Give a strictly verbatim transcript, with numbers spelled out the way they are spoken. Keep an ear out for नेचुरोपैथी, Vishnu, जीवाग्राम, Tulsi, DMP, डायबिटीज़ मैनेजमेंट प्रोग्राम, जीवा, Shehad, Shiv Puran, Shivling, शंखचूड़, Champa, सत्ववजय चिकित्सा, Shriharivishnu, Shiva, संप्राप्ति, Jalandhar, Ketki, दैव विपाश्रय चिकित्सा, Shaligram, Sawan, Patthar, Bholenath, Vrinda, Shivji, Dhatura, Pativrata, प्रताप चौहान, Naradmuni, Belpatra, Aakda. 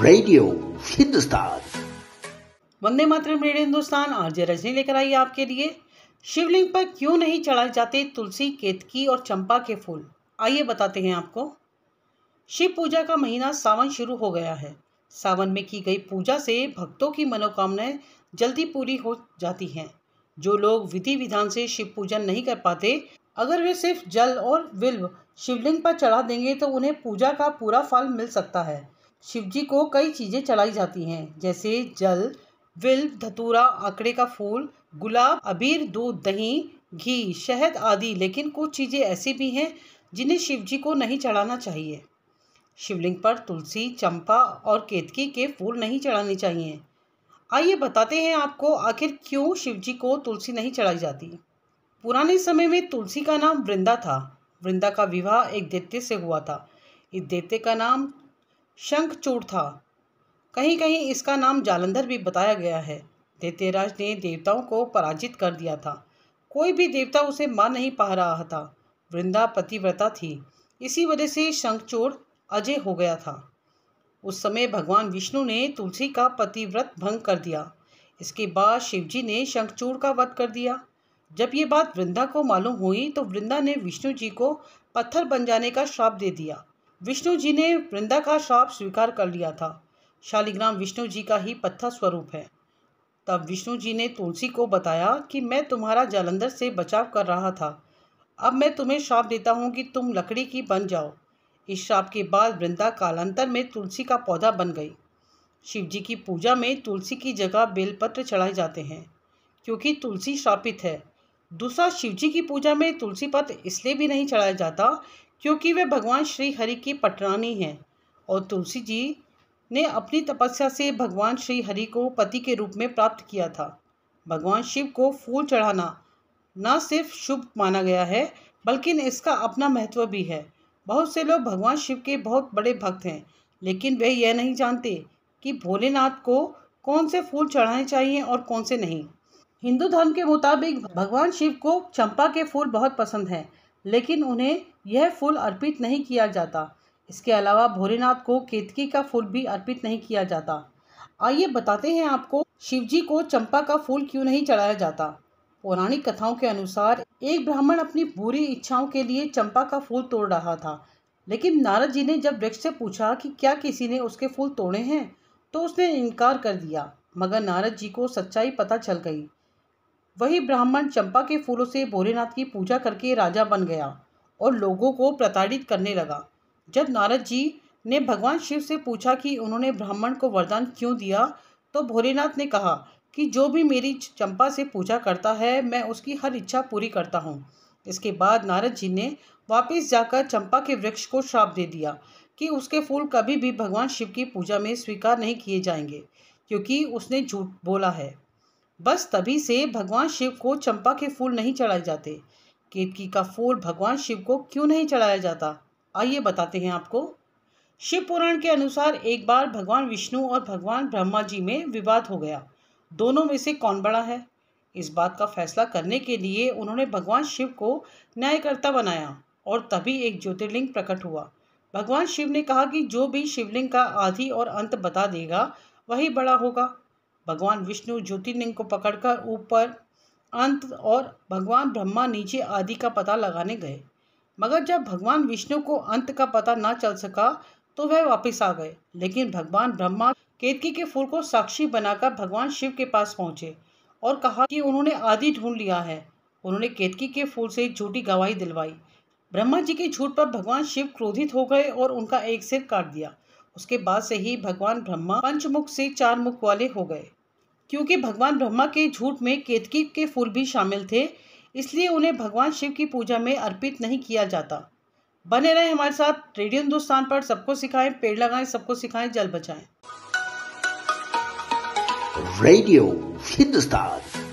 Radio Hindustan Vande Mataram radio Hindustan RJ Rajni लेकर आई आपके लिए। शिवलिंग पर क्यों नहीं चढ़ाए जाते तुलसी, केतकी और चंपा के फूल, आइए बताते हैं आपको। शिव पूजा का महीना सावन शुरू हो गया है। सावन में की गई पूजा से भक्तों की मनोकामनाएं जल्दी पूरी हो जाती हैं। जो लोग विधि विधान से शिव पूजन नहीं कर पाते, अगर वे सिर्फ जल और बिल्व शिवलिंग पर चढ़ा देंगे तो उन्हें पूजा का पूरा फल मिल सकता है। शिवजी को कई चीज़ें चढ़ाई जाती हैं, जैसे जल, बिल्व, धतूरा, आंकड़े का फूल, गुलाब, अबीर, दूध, दही, घी, शहद आदि। लेकिन कुछ चीज़ें ऐसी भी हैं जिन्हें शिवजी को नहीं चढ़ाना चाहिए। शिवलिंग पर तुलसी, चंपा और केतकी के फूल नहीं चढ़ाने चाहिए। आइए बताते हैं आपको आखिर क्यों शिवजी को तुलसी नहीं चढ़ाई जाती। पुराने समय में तुलसी का नाम वृंदा था। वृंदा का विवाह एक दैत्य से हुआ था। इस दैत्य का नाम शंखचूड़ था। कहीं कहीं इसका नाम जालंधर भी बताया गया है। दैत्यराज ने देवताओं को पराजित कर दिया था। कोई भी देवता उसे मार नहीं पा रहा था। वृंदा पतिव्रता थी, इसी वजह से शंखचूड़ अजय हो गया था। उस समय भगवान विष्णु ने तुलसी का पतिव्रत भंग कर दिया। इसके बाद शिवजी ने शंखचूड़ का वध कर दिया। जब ये बात वृंदा को मालूम हुई तो वृंदा ने विष्णु जी को पत्थर बन जाने का श्राप दे दिया। विष्णु जी ने वृंदा का श्राप स्वीकार कर लिया था। शालिग्राम विष्णु जी का ही पत्थर स्वरूप है। तब विष्णु जी ने तुलसी को बताया कि मैं तुम्हारा जालंधर से बचाव कर रहा था, अब मैं तुम्हें श्राप देता हूँ कि तुम लकड़ी की बन जाओ। इस श्राप के बाद वृंदा कालांतर में तुलसी का पौधा बन गई। शिवजी की पूजा में तुलसी की जगह बेलपत्र चढ़ाए जाते हैं, क्योंकि तुलसी श्रापित है। दूसरा, शिवजी की पूजा में तुलसी पत्र इसलिए भी नहीं चढ़ाया जाता क्योंकि वे भगवान श्री हरि की पटरानी हैं और तुलसी जी ने अपनी तपस्या से भगवान श्री हरि को पति के रूप में प्राप्त किया था। भगवान शिव को फूल चढ़ाना न सिर्फ शुभ माना गया है, बल्कि इसका अपना महत्व भी है। बहुत से लोग भगवान शिव के बहुत बड़े भक्त हैं, लेकिन वे यह नहीं जानते कि भोलेनाथ को कौन से फूल चढ़ाने चाहिए और कौन से नहीं। हिंदू धर्म के मुताबिक भगवान शिव को चंपा के फूल बहुत पसंद हैं, लेकिन उन्हें यह फूल अर्पित नहीं किया जाता। इसके अलावा भोलेनाथ को केतकी का फूल भी अर्पित नहीं किया जाता। आइए बताते हैं आपको शिवजी को चंपा का फूल क्यों नहीं चढ़ाया जाता। पौराणिक कथाओं के अनुसार एक ब्राह्मण अपनी बुरी इच्छाओं के लिए चंपा का फूल तोड़ रहा था, लेकिन नारद जी ने जब वृक्ष से पूछा कि क्या किसी ने उसके फूल तोड़े हैं तो उसने इनकार कर दिया। मगर नारद जी को सच्चाई पता चल गई। वही ब्राह्मण चंपा के फूलों से भोलेनाथ की पूजा करके राजा बन गया और लोगों को प्रताड़ित करने लगा। जब नारद जी ने भगवान शिव से पूछा कि उन्होंने ब्राह्मण को वरदान क्यों दिया, तो भोलेनाथ ने कहा कि जो भी मेरी चंपा से पूजा करता है, मैं उसकी हर इच्छा पूरी करता हूँ। इसके बाद नारद जी ने वापस जाकर चंपा के वृक्ष को श्राप दे दिया कि उसके फूल कभी भी भगवान शिव की पूजा में स्वीकार नहीं किए जाएंगे, क्योंकि उसने झूठ बोला है। बस तभी से भगवान शिव को चंपा के फूल नहीं चढ़ाए जाते। केतकी का फूल भगवान शिव को क्यों नहीं चढ़ाया जाता, आइए बताते हैं आपको। शिव पुराण के अनुसार एक बार भगवान विष्णु और भगवान ब्रह्मा जी में विवाद हो गया। दोनों में से कौन बड़ा है, इस बात का फैसला करने के लिए उन्होंने भगवान शिव को न्यायकर्ता बनाया और तभी एक ज्योतिर्लिंग प्रकट हुआ। भगवान शिव ने कहा कि जो भी शिवलिंग का आदि और अंत बता देगा वही बड़ा होगा। भगवान विष्णु ज्योतिर्लिंग को पकड़कर ऊपर, अंत और भगवान ब्रह्मा नीचे आदि का पता लगाने गए, मगर जब भगवान विष्णु को अंत का पता ना चल सका तो वह वापस आ गए। लेकिन भगवान ब्रह्मा केतकी के फूल को साक्षी बनाकर भगवान शिव के पास पहुँचे और कहा कि उन्होंने आदि ढूंढ लिया है। उन्होंने केतकी के फूल से झूठी गवाही दिलवाई। ब्रह्मा जी के झूठ पर भगवान शिव क्रोधित हो गए और उनका एक सिर काट दिया। उसके बाद से ही भगवान ब्रह्मा पंचमुख से चार मुख वाले हो गए। क्योंकि भगवान ब्रह्मा के झूठ में केतकी के फूल भी शामिल थे, इसलिए उन्हें भगवान शिव की पूजा में अर्पित नहीं किया जाता। बने रहें हमारे साथ रेडियो हिंदुस्तान पर। सबको सिखाएं, पेड़ लगाएं, सबको सिखाएं, जल बचाएं। रेडियो हिंदुस्तान।